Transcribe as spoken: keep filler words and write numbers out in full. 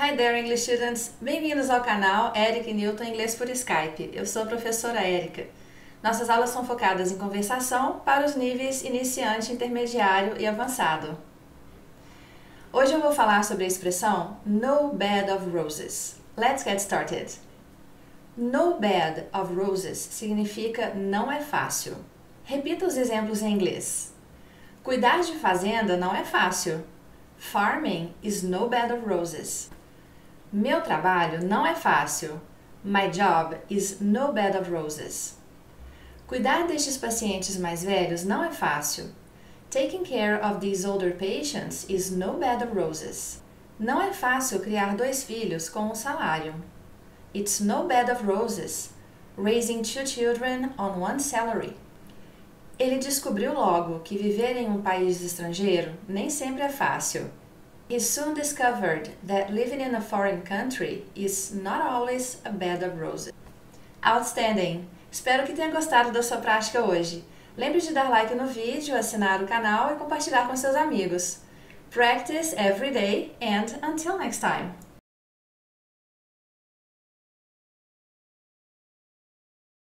Hi there, English students! Bem-vindos ao canal Eric Newton Inglês por Skype. Eu sou a professora Erica. Nossas aulas são focadas em conversação para os níveis iniciante, intermediário e avançado. Hoje eu vou falar sobre a expressão No Bed of Roses. Let's get started! No Bed of Roses significa não é fácil. Repita os exemplos em inglês. Cuidar de fazenda não é fácil. Farming is no bed of roses. Meu trabalho não é fácil. My job is no bed of roses. Cuidar destes pacientes mais velhos não é fácil. Taking care of these older patients is no bed of roses. Não é fácil criar dois filhos com um salário. It's no bed of roses. Raising two children on one salary. Ele descobriu logo que viver em um país estrangeiro nem sempre é fácil. He soon discovered that living in a foreign country is not always a bed of roses. Outstanding! Espero que tenha gostado da sua prática hoje. Lembre de dar like no vídeo, assinar o canal e compartilhar com seus amigos. Practice every day and until next time!